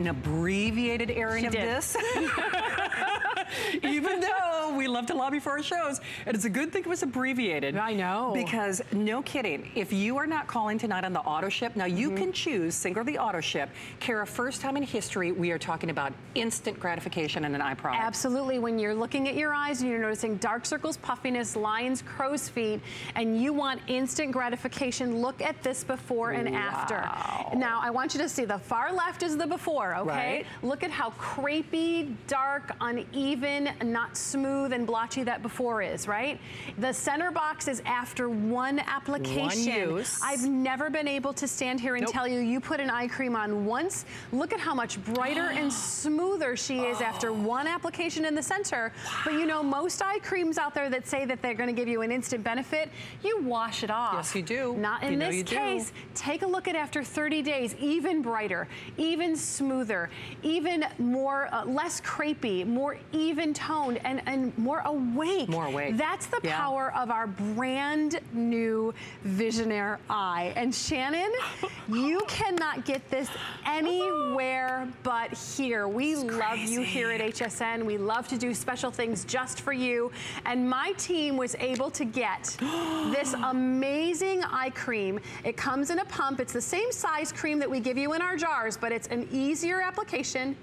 an abbreviated airing of this. Even though we love to lobby for our shows, and it's a good thing it was abbreviated. I know. Because, no kidding, if you are not calling tonight on the auto ship, now you can choose single the auto ship. Cara, first time in history, we are talking about instant gratification in an eye product. Absolutely. When you're looking at your eyes and you're noticing dark circles, puffiness, lion's crow's feet, and you want instant gratification, look at this before and after. Now, I want you to see the far left is the before, okay? Right. Look at how crepey, dark, uneven, even not smooth and blotchy that before is, right? The center box is after one application. One use. I've never been able to stand here and tell you, you put an eye cream on once. Look at how much brighter and smoother she is after one application in the center. But you know, most eye creams out there that say that they're gonna give you an instant benefit, you wash it off. Yes, you do. Not in this case. Take a look at after 30 days, even brighter, even smoother, even more, less crepey, more even toned, and more awake. More awake. That's the power of our brand new Visionnaire Eye. And Shannon, you cannot get this anywhere but here. We love you here at HSN. We love to do special things just for you. And my team was able to get this amazing eye cream. It comes in a pump. It's the same size cream that we give you in our jars, but it's an easier application.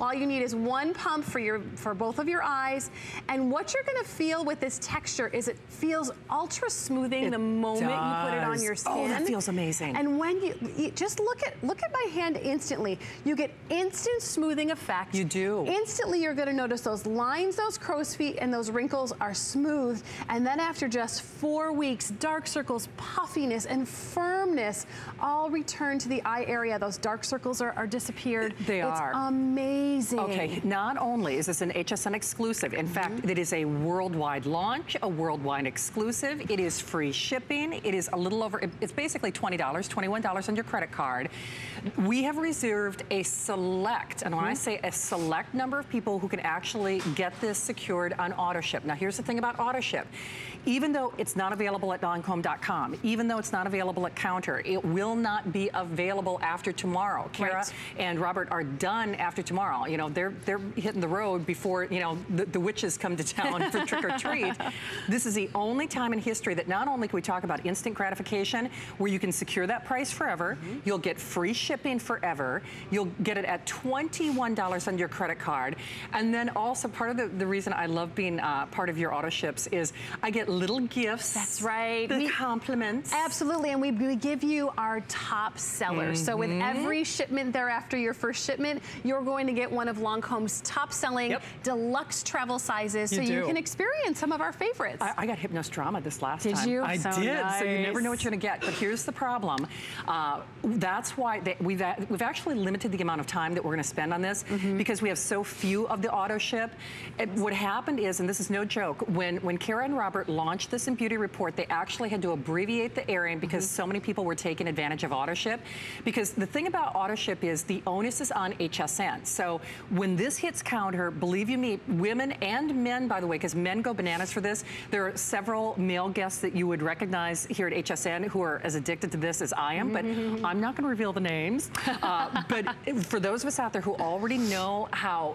All you need is one pump for both of your eyes. And what you're gonna feel with this texture is it feels ultra smoothing the moment you put it on your skin. Oh, that feels amazing. And when you just look at my hand instantly. You get instant smoothing effect. You do. Instantly you're gonna notice those lines, those crow's feet, and those wrinkles are smooth. And then after just 4 weeks, dark circles, puffiness, and firmness all return to the eye area. Those dark circles are disappeared. They are. It's amazing. Okay, not only is this an HSN exclusive, in fact, it is a worldwide launch, a worldwide exclusive. It is free shipping. It is a little over, it's basically $20, $21 on your credit card. We have reserved a select, and when I say a select number of people who can actually get this secured on AutoShip. Now, here's the thing about AutoShip. Even though it's not available at Lancôme.com, even though it's not available at Counter, it will not be available after tomorrow. Cara and Robert are done after tomorrow. You know, they're hitting the road before, you know, the witches come to town for trick or treat. This is the only time in history that not only can we talk about instant gratification, where you can secure that price forever, you'll get free shipping forever, you'll get it at $21 on your credit card, and then also part of the reason I love being part of your auto ships is I get little gifts. That's right. The compliments. Absolutely, and we give you our top sellers. So with every shipment thereafter, your first shipment, you're going to get one of Lancôme's top-selling deluxe travel sizes, so you can experience some of our favorites. I got Hypnôse Drama this last time. Did you? I did. Nice. So you never know what you're going to get. But here's the problem. That's why we've actually limited the amount of time that we're going to spend on this because we have so few of the auto ship. What happened is, and this is no joke, when Cara and Robert launched this in Beauty Report, they actually had to abbreviate the airing because so many people were taking advantage of auto ship. Because the thing about auto ship is the onus is on HSN. So when this hits Counter, believe you me, women and men, by the way, because men go bananas for this. There are several male guests that you would recognize here at HSN who are as addicted to this as I am, but I'm not going to reveal the names. But for those of us out there who already know how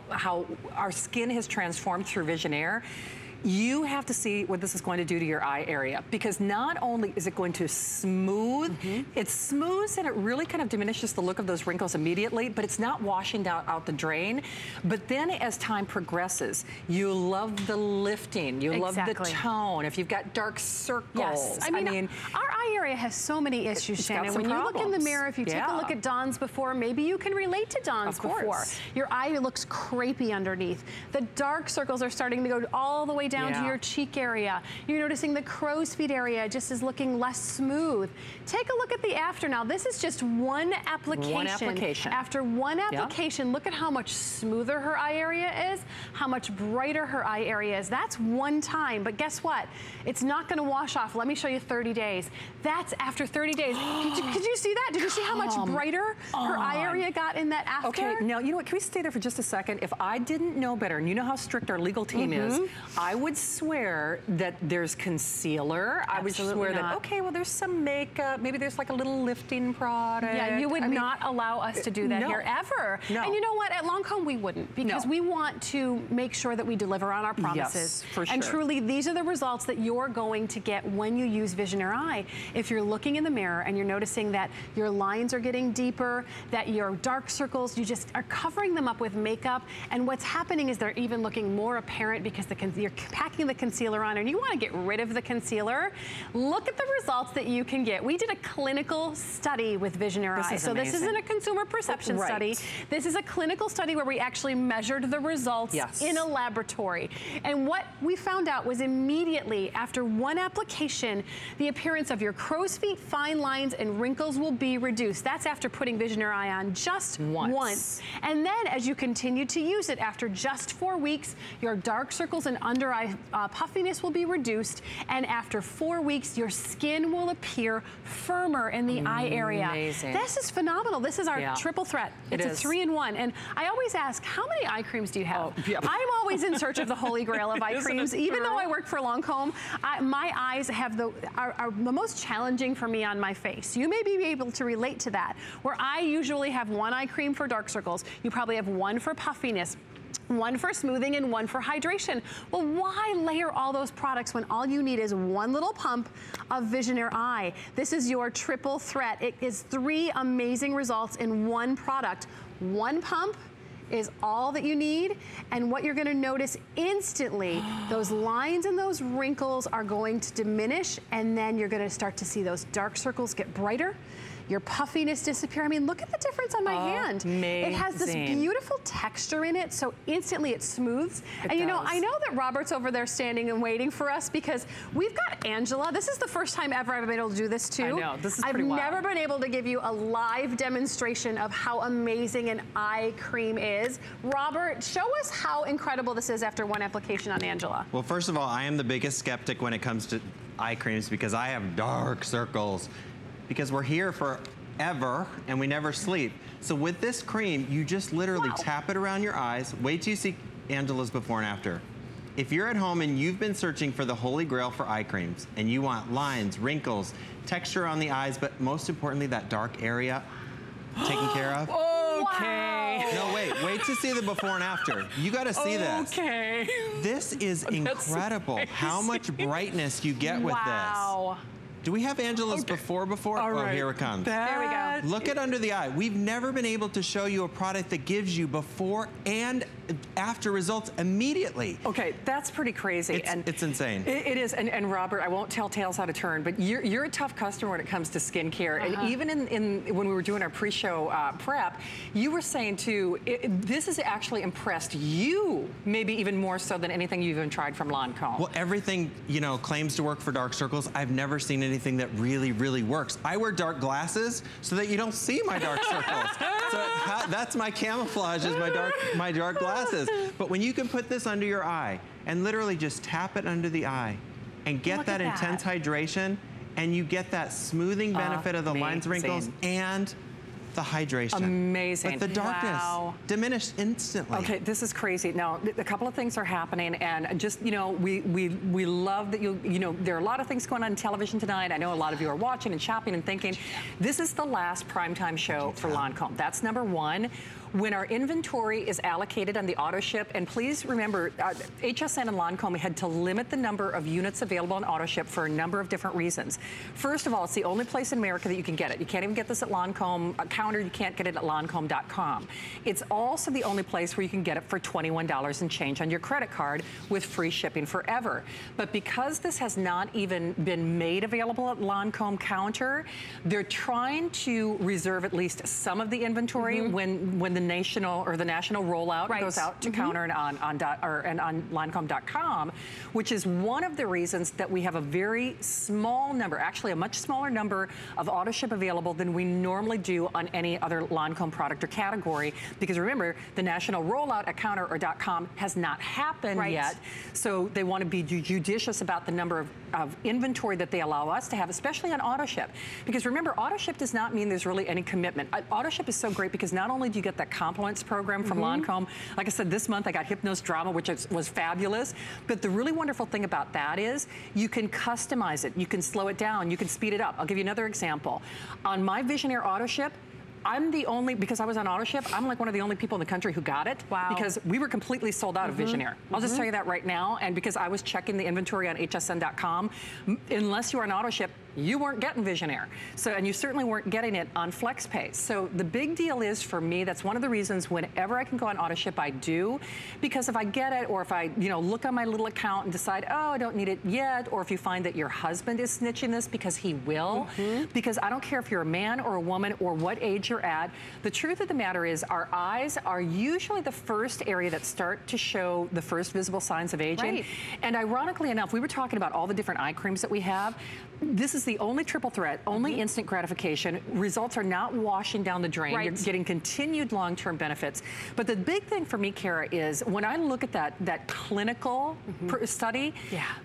our skin has transformed through Visionnaire, you have to see what this is going to do to your eye area, because not only is it going to smooth, it smooths and it really kind of diminishes the look of those wrinkles immediately, but it's not washing out the drain. But then as time progresses, you love the lifting, you love the tone. If you've got dark circles. Yes. I mean, our eye area has so many issues, Shannon. When you look in the mirror, if you take a look at Dawn's before, maybe you can relate to Dawn's before. Your eye looks crepey underneath. The dark circles are starting to go all the way down to your cheek area. You're noticing the crow's feet area just is looking less smooth. Take a look at the after now. This is just one application. One application. After one application, look at how much smoother her eye area is, how much brighter her eye area is. That's one time, but guess what? It's not gonna wash off. Let me show you 30 days. That's after 30 days. Did you see that? Did you see how much brighter her eye area got in that after? Okay, now you know what, can we stay there for just a second? If I didn't know better, and you know how strict our legal team is, I would would swear that there's concealer. Absolutely I would swear not. That, okay, well, there's some makeup. Maybe there's like a little lifting product. Yeah, you would not allow us to do that here ever. No. And you know what? At Lancôme, we wouldn't because we want to make sure that we deliver on our promises. Yes, for sure. And truly, these are the results that you're going to get when you use Visionnaire Eye. If you're looking in the mirror and you're noticing that your lines are getting deeper, that your dark circles, you just are covering them up with makeup. And what's happening is they're even looking more apparent because you're packing the concealer on and you want to get rid of the concealer. Look at the results that you can get. We did a clinical study with Visionnaire Eye. So this isn't a consumer perception study. This is a clinical study where we actually measured the results in a laboratory. And what we found out was immediately after one application, the appearance of your crow's feet, fine lines, and wrinkles will be reduced. That's after putting Visionnaire Eye on just once. And then as you continue to use it after just 4 weeks, your dark circles and under eye puffiness will be reduced. And after 4 weeks, your skin will appear firmer in the eye area. Amazing. This is phenomenal. This is our triple threat. It's a 3-in-1. And I always ask, how many eye creams do you have? Oh, yeah. I'm always in search of the holy grail of eye creams. Even though I work for Lancôme, my eyes have are the most challenging for me on my face. You may be able to relate to that, where I usually have one eye cream for dark circles. You probably have one for puffiness, one for smoothing, and one for hydration. Well, why layer all those products when all you need is one little pump of Visionnaire Eye? This is your triple threat. It is 3 amazing results in one product. One pump is all that you need, and what you're gonna notice instantly, those lines and those wrinkles are going to diminish, and then you're gonna start to see those dark circles get brighter, your puffiness disappear. I mean, look at the difference on my hand. It has this beautiful texture in it, so instantly it smooths. And you know, I know that Robert's over there standing and waiting for us because we've got Angela. This is the first time ever I've been able to do this too. I know, this is pretty wild. I've never been able to give you a live demonstration of how amazing an eye cream is. Robert, show us how incredible this is after one application on Angela. Well, first of all, I am the biggest skeptic when it comes to eye creams because I have dark circles. Because we're here forever and we never sleep. So with this cream, you just literally tap it around your eyes. Wait till you see Angela's before and after. If you're at home and you've been searching for the holy grail for eye creams and you want lines, wrinkles, texture on the eyes, but most importantly, that dark area taken care of. Okay. No, wait to see the before and after. You gotta see this. Okay. This is incredible how much brightness you get with this. Wow. Do we have Angela's before? All right. Oh, here it comes. There we go. Look at under the eye. We've never been able to show you a product that gives you before and after results immediately. Okay, that's pretty crazy. It's insane. It is, and Robert, I won't tell tales how to turn, but you're a tough customer when it comes to skincare. And even when we were doing our pre-show prep, you were saying too, this has actually impressed you, maybe even more so than anything you've even tried from Lancôme. Well, everything, you know, claims to work for dark circles. I've never seen it. Anything that really, really works. I wear dark glasses so that you don't see my dark circles. So that's my camouflage is my dark glasses. But when you can put this under your eye and literally just tap it under the eye and get that intense hydration and you get that smoothing benefit of the lines, wrinkles, and the hydration. Amazing. But the darkness diminished instantly. Okay, this is crazy. Now, a couple of things are happening, and just, you know, we love that you know, there are a lot of things going on television tonight. I know a lot of you are watching and shopping and thinking, this is the last primetime show for Lancôme. That's number 1. When our inventory is allocated on the AutoShip, and please remember, HSN and Lancôme had to limit the number of units available on AutoShip for a number of different reasons. First of all, it's the only place in America that you can get it. You can't even get this at Lancôme counter. You can't get it at Lancôme.com. It's also the only place where you can get it for $21 and change on your credit card with free shipping forever. But because this has not even been made available at Lancôme counter, they're trying to reserve at least some of the inventory when the national or the national rollout goes out to counter and on Lancôme.com, which is one of the reasons that we have a very small number, actually a much smaller number of AutoShip available than we normally do on any other Lancôme product or category. Because remember, the national rollout at counter or .com has not happened yet, so they want to be judicious about the number of inventory that they allow us to have, especially on AutoShip. Because remember, AutoShip does not mean there's really any commitment. AutoShip is so great because not only do you get that compliments program from Lancôme. Like I said, this month I got Hypnôse Drama, which was fabulous. But the really wonderful thing about that is you can customize it. You can slow it down. You can speed it up. I'll give you another example. On my Visionnaire AutoShip, I'm the only, because I was on AutoShip, I'm like one of the only people in the country who got it. Wow. Because we were completely sold out of Visionnaire. I'll just tell you that right now. And because I was checking the inventory on hsn.com, unless you were on AutoShip, you weren't getting Visionnaire. So, and you certainly weren't getting it on FlexPay. So the big deal is for me, that's one of the reasons whenever I can go on AutoShip, I do. Because if I get it, or if I, you know, look on my little account and decide, oh, I don't need it yet, or if you find that your husband is snitching this, because he will, because I don't care if you're a man or a woman or what age you're at, the truth of the matter is our eyes are usually the first area that start to show the first visible signs of aging. Right. And ironically enough, we were talking about all the different eye creams that we have. This is the only triple threat, only instant gratification. Results are not washing down the drain. Right. You're getting continued long-term benefits. But the big thing for me, Kara, is when I look at that clinical study,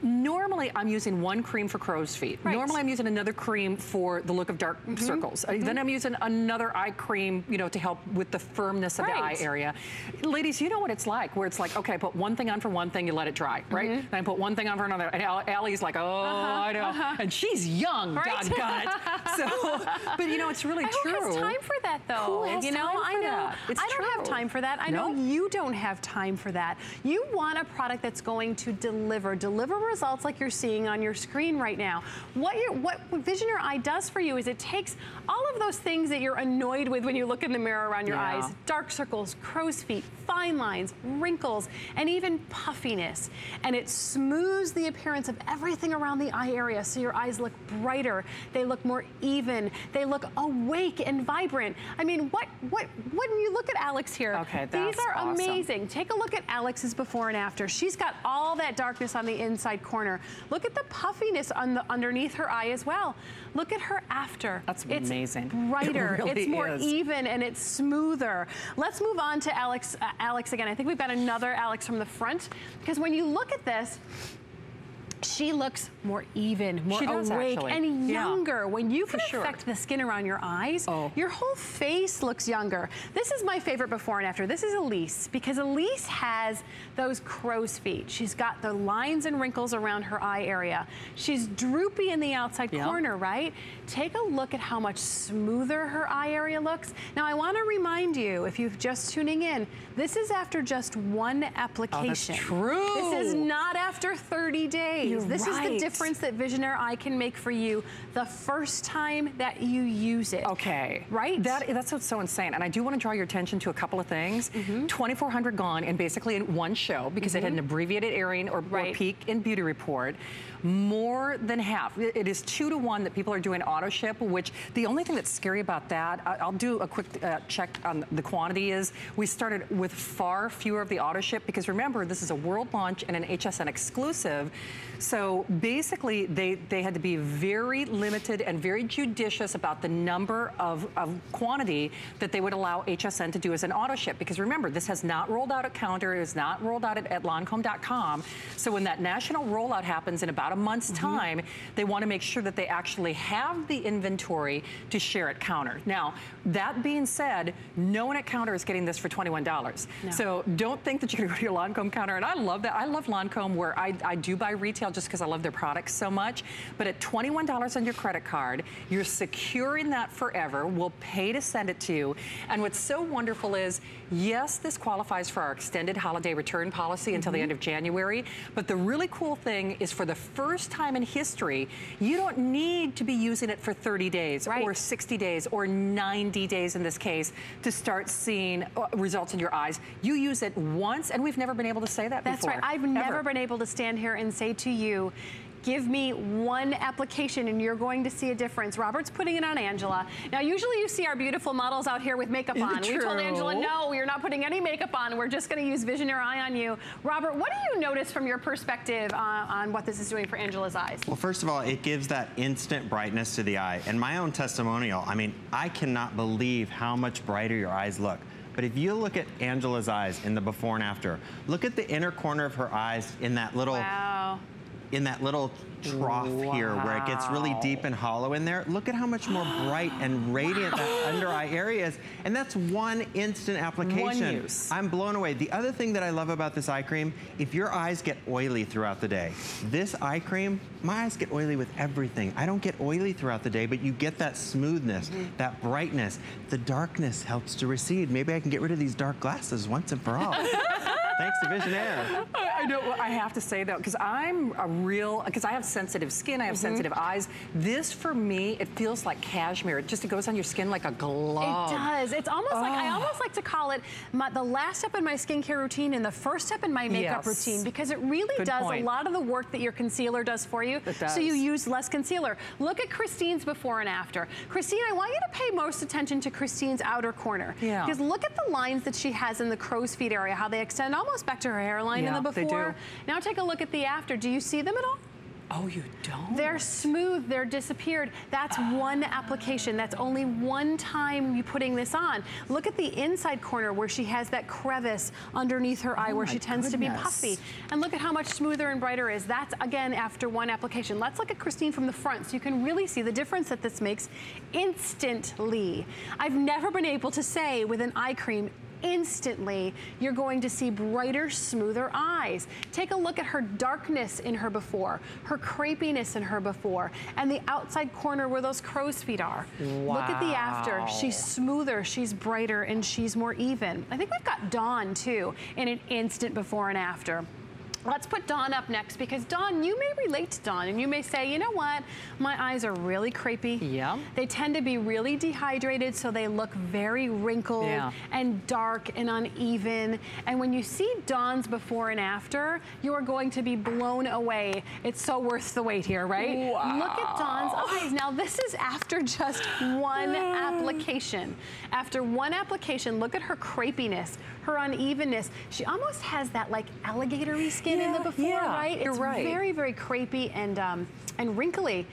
normally I'm using one cream for crow's feet. Right. Normally I'm using another cream for the look of dark circles. Then I'm using another eye cream, you know, to help with the firmness of the eye area. Ladies, you know what it's like, where it's like, okay, I put one thing on for one thing, you let it dry, right? And I put one thing on for another. And Allie's like, oh, I know. And she's young, doggone it. So, but you know, it's really true. Who has time for that, though? Who has time for that? I know I don't have time for that. I know you don't have time for that. You want a product that's going to deliver results like you're seeing on your screen right now. What Visionnaire Eye does for you is it takes all of those things that you're annoyed with when you look in the mirror around your eyes, dark circles, crow's feet, fine lines, wrinkles, and even puffiness, and it smooths the appearance of everything around the eye area, so your eyes look brighter, they look more even, they look awake and vibrant. I mean, what when you look at Alex here, these are amazing. Take a look at Alex's before and after. She's got all that darkness on the inside corner. Look at the puffiness on the underneath her eye as well. Look at her after. That's amazing. It's brighter, it really is more even, and it's smoother. Let's move on to Alex. Alex again. I think we've got another Alex from the front, because when you look at this, she looks more even, more awake, and younger. When you can affect the skin around your eyes, your whole face looks younger. This is my favorite before and after. This is Elise, because Elise has those crow's feet. She's got the lines and wrinkles around her eye area. She's droopy in the outside corner, right? Take a look at how much smoother her eye area looks. Now, I want to remind you, if you're just tuning in, this is after just one application. That's true. This is not after 30 days. This is the difference that Visionnaire Eye can make for you the first time that you use it. Right? That's what's so insane. And I do want to draw your attention to a couple of things. 2,400 gone in basically in one show, because it had an abbreviated airing or peak in Beauty Report. More than half. It is 2 to 1 that people are doing AutoShip, which the only thing that's scary about that, I'll do a quick check on the quantity, is we started with far fewer of the AutoShip, because remember, this is a world launch and an HSN exclusive. So basically, they had to be very limited and very judicious about the number of quantity that they would allow HSN to do as an AutoShip. Because remember, this has not rolled out at Counter. It is not rolled out at Lancôme.com. So when that national rollout happens in about a month's time, they want to make sure that they actually have the inventory to share at Counter. Now, that being said, no one at Counter is getting this for $21. No. So don't think that you can go to your Lancôme counter. And I love that. I love Lancôme, where I do buy retail, just because I love their products so much. But at $21 on your credit card, you're securing that forever. We'll pay to send it to you. And what's so wonderful is, yes, this qualifies for our extended holiday return policy until the end of January. But the really cool thing is, for the first time in history, you don't need to be using it for 30 days or 60 days or 90 days in this case to start seeing results in your eyes. You use it once, and we've never been able to say that before. That's right. I've never been able to stand here and say to you, give me one application and you're going to see a difference. Robert's putting it on Angela. Now, usually you see our beautiful models out here with makeup on. We told Angela, no, you're not putting any makeup on. We're just going to use Visionnaire Eye on you. Robert, what do you notice from your perspective on what this is doing for Angela's eyes? Well, first of all, it gives that instant brightness to the eye. And my own testimonial, I mean, I cannot believe how much brighter your eyes look. But if you look at Angela's eyes in the before and after, look at the inner corner of her eyes in that little in that little trough here where it gets really deep and hollow in there. Look at how much more bright and radiant that under eye area is. And that's one instant application. One use. I'm blown away. The other thing that I love about this eye cream, if your eyes get oily throughout the day, this eye cream, my eyes get oily with everything. I don't get oily throughout the day, but you get that smoothness, that brightness. The darkness helps to recede. Maybe I can get rid of these dark glasses once and for all. Thanks to Visionnaire. I know, I have to say though, because I'm a real, because I have sensitive skin, I have sensitive eyes. This for me, it feels like cashmere. It goes on your skin like a glove. It does. It's almost like, I almost like to call it the last step in my skincare routine and the first step in my makeup routine, because it really does a lot of the work that your concealer does for you. It does. So you use less concealer. Look at Christine's before and after. Christine, I want you to pay most attention to Christine's outer corner. Yeah. Because look at the lines that she has in the crow's feet area, how they extend almost back to her hairline in the before. Now take a look at the after. Do you see them at all? Oh, you don't? They're smooth, they're disappeared. That's one application. That's only one time you putting this on. Look at the inside corner where she has that crevice underneath her eye where she tends to be puffy. And look at how much smoother and brighter it is. That's, again, after one application. Let's look at Christine from the front so you can really see the difference that this makes instantly. I've never been able to say with an eye cream, instantly, you're going to see brighter, smoother eyes. Take a look at her darkness in her before, her crepiness in her before, and the outside corner where those crow's feet are. Wow. Look at the after. She's smoother, she's brighter, and she's more even. I think we've got Dawn, too, in an instant before and after. Let's put Dawn up next, because Dawn, you may relate to Dawn, and you may say, you know what, my eyes are really crepey. Yeah. They tend to be really dehydrated, so they look very wrinkled and dark and uneven. And when you see Dawn's before and after, you are going to be blown away. It's so worth the wait here, right? Wow. Look at Dawn's eyes. Now, this is after just one application. After one application, look at her crepiness, her unevenness. She almost has that, like, alligator-y skin. In the before, right? You're right. It's very, very crepey and wrinkly,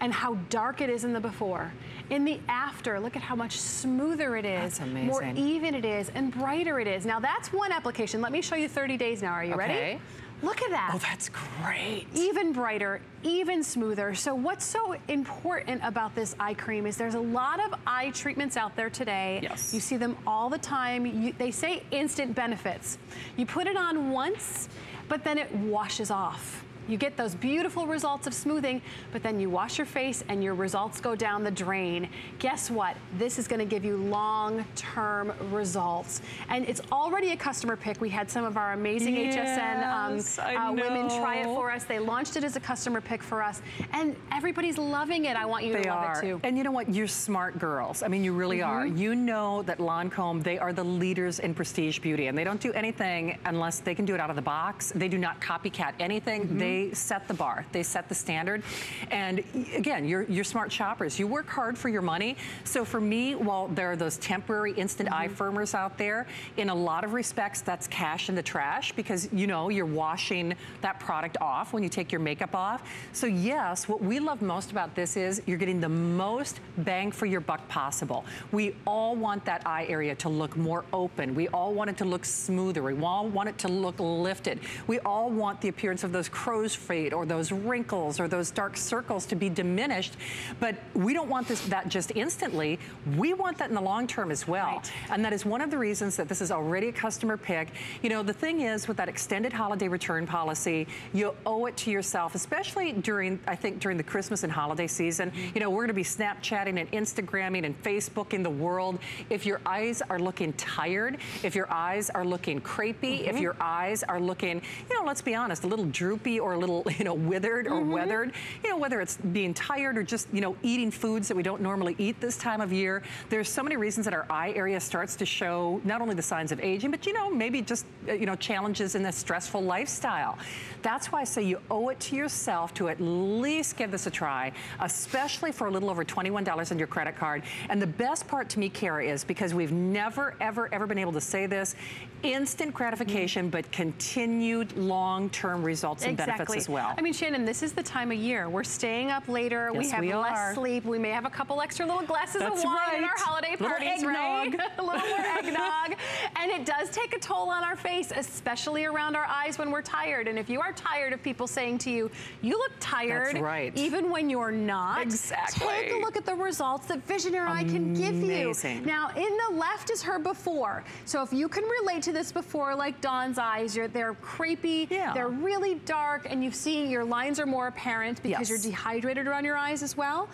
and how dark it is in the before. In the after, look at how much smoother it is. That's amazing. More even it is, and brighter it is. Now that's one application. Let me show you 30 days now. Are you ready? Look at that. Oh, that's great. Even brighter, even smoother. So what's so important about this eye cream is there's a lot of eye treatments out there today. Yes. You see them all the time. They say instant benefits. You put it on once, but then it washes off. You get those beautiful results of smoothing, but then you wash your face and your results go down the drain. Guess what? This is gonna give you long-term results. And it's already a customer pick. We had some of our amazing HSN women try it for us. They launched it as a customer pick for us, and everybody's loving it. I want you to love it too. And you know what? You're smart girls. I mean, you really are. You know that Lancôme, they are the leaders in prestige beauty, and they don't do anything unless they can do it out of the box. They do not copycat anything. They set the bar, they set the standard. And again, you're smart shoppers. You work hard for your money. So for me, while there are those temporary instant eye firmers out there, in a lot of respects, that's cash in the trash, because you know, you're washing that product off when you take your makeup off. So yes, what we love most about this is you're getting the most bang for your buck possible. We all want that eye area to look more open. We all want it to look smoother. We all want it to look lifted. We all want the appearance of those crow's feet or those wrinkles or those dark circles to be diminished, but we don't want that just instantly. We want that in the long term as well. Right. And that is one of the reasons that this is already a customer pick. You know, the thing is, with that extended holiday return policy, you owe it to yourself, especially during the Christmas and holiday season. You know, we're gonna be Snapchatting and Instagramming and Facebooking the world. If your eyes are looking tired, if your eyes are looking crepey, if your eyes are looking, you know, let's be honest, a little droopy or a little, you know, withered or weathered, you know, whether it's being tired or just, you know, eating foods that we don't normally eat this time of year. There's so many reasons that our eye area starts to show not only the signs of aging, but, you know, maybe just, you know, challenges in a stressful lifestyle. That's why I say you owe it to yourself to at least give this a try, especially for a little over $21 on your credit card. And the best part to me, Kara, is because we've never, ever, ever been able to say this, instant gratification, but continued long-term results and benefits. benefits as well. I mean, Shannon, this is the time of year. We're staying up later. Yes, we have less sleep. We may have a couple extra little glasses of wine in our holiday parties, right? A little more eggnog. And it does take a toll on our face, especially around our eyes when we're tired. And if you are tired of people saying to you, you look tired, even when you're not, take a look at the results that Visionnaire Eye can give you. Now, in the left is her before. So if you can relate to this before, like Dawn's eyes, they're crepey, they're really dark, and you've seen your lines are more apparent because you're dehydrated around your eyes as well.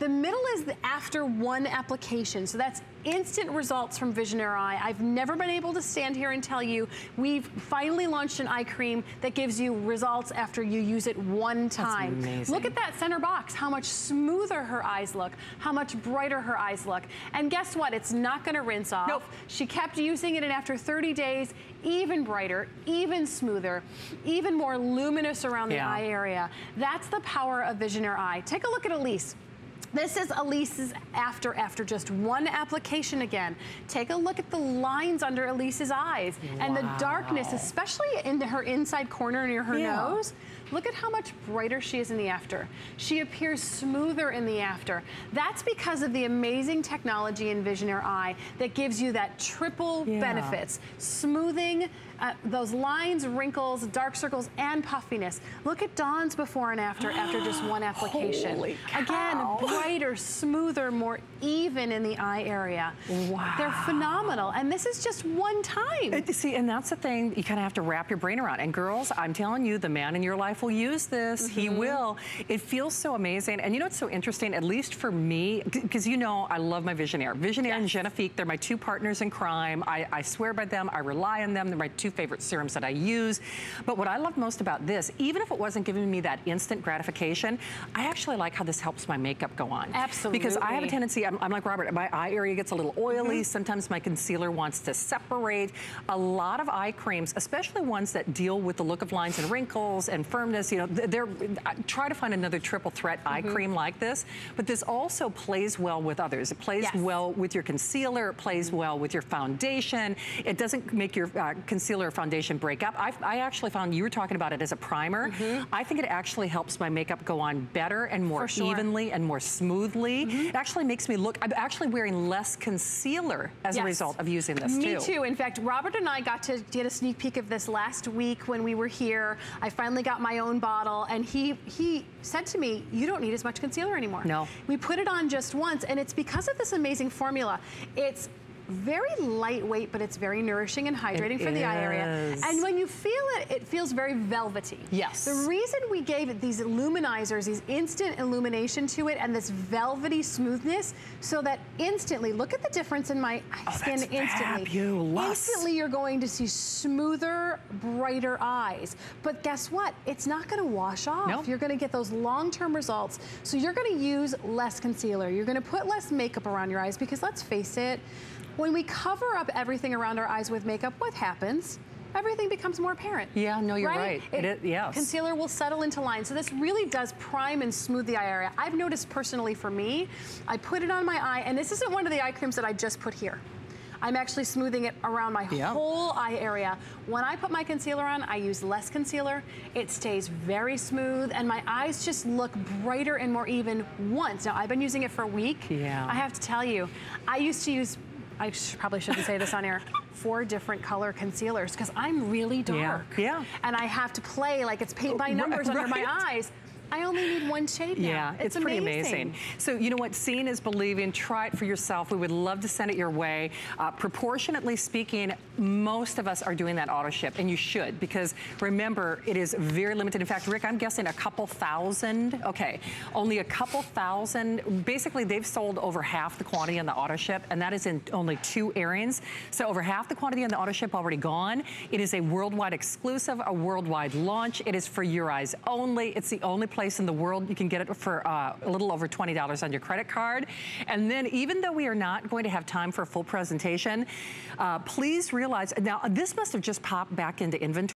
The middle is after one application, so that's instant results from Visionnaire Eye. I've never been able to stand here and tell you we've finally launched an eye cream that gives you results after you use it one time. That's amazing. Look at that center box, how much smoother her eyes look, how much brighter her eyes look. And guess what? It's not gonna rinse off. Nope. She kept using it, and after 30 days, even brighter, even smoother, even more luminous around the eye area. That's the power of Visionnaire Eye. Take a look at Elise. This is Elise's after just one application again. Take a look at the lines under Elise's eyes and the darkness, especially in her inside corner near her nose. Look at how much brighter she is in the after. She appears smoother in the after. That's because of the amazing technology in Visionnaire Eye that gives you that triple benefits. Smoothing, those lines, wrinkles, dark circles, and puffiness. Look at Dawn's before and after, after just one application. Holy cow. Again, brighter, smoother, more even in the eye area. Wow. They're phenomenal, and this is just one time. See, and that's the thing you kind of have to wrap your brain around. And girls, I'm telling you, the man in your life will use this. He will. It feels so amazing. And you know what's so interesting, at least for me, because you know I love my Visionnaire. Visionnaire and Genifique, they're my two partners in crime. I swear by them. I rely on them. They're my two favorite serums that I use. But what I love most about this, even if it wasn't giving me that instant gratification, I actually like how this helps my makeup go on. Absolutely. Because I have a tendency, I'm like Robert, my eye area gets a little oily. Sometimes my concealer wants to separate. A lot of eye creams, especially ones that deal with the look of lines and wrinkles and firmness, you know, try to find another triple threat eye cream like this. But this also plays well with others. It plays well with your concealer. It plays well with your foundation. It doesn't make your concealer foundation break up. I actually found, you were talking about it as a primer. I think it actually helps my makeup go on better and more evenly and more smoothly. It actually makes me look, I'm actually wearing less concealer as a result of using this too. Me too. In fact, Robert and I got to get a sneak peek of this last week when we were here. I finally got my own bottle, and he said to me, you don't need as much concealer anymore. No. We put it on just once, and it's because of this amazing formula. It's very lightweight, but it's very nourishing and hydrating for the eye area. And when you feel it, it feels very velvety. Yes. The reason we gave it these illuminizers, these instant illumination to it, and this velvety smoothness, so that instantly, look at the difference in my skin instantly. Fabulous. Instantly, you're going to see smoother, brighter eyes. But guess what? It's not going to wash off. Nope. You're going to get those long-term results. So you're going to use less concealer. You're going to put less makeup around your eyes, because let's face it, when we cover up everything around our eyes with makeup, what happens? Everything becomes more apparent. Yeah, no, you're right. Concealer will settle into lines. So this really does prime and smooth the eye area. I've noticed personally for me, I put it on my eye, and this isn't one of the eye creams that I just put here. I'm actually smoothing it around my whole eye area. When I put my concealer on, I use less concealer. It stays very smooth, and my eyes just look brighter and more even once. Now, I've been using it for a week. Yeah. I have to tell you, I used to use, I probably shouldn't say this on air, 4 different color concealers, because I'm really dark. Yeah. And I have to play like it's paint by numbers under my eyes. I only need one shade now. Yeah, it's pretty amazing. So you know what? Seeing is believing. Try it for yourself. We would love to send it your way. Proportionately speaking, most of us are doing that auto ship, and you should, because remember, it is very limited. In fact, Rick, I'm guessing a couple thousand. Okay, only a couple thousand. Basically, they've sold over half the quantity on the auto ship, and that is in only 2 airings. So over half the quantity on the auto ship already gone. It is a worldwide exclusive, a worldwide launch. It is for your eyes only. It's the only place in the world you can get it for a little over $20 on your credit card. And then, even though we are not going to have time for a full presentation, please realize, now this must have just popped back into inventory.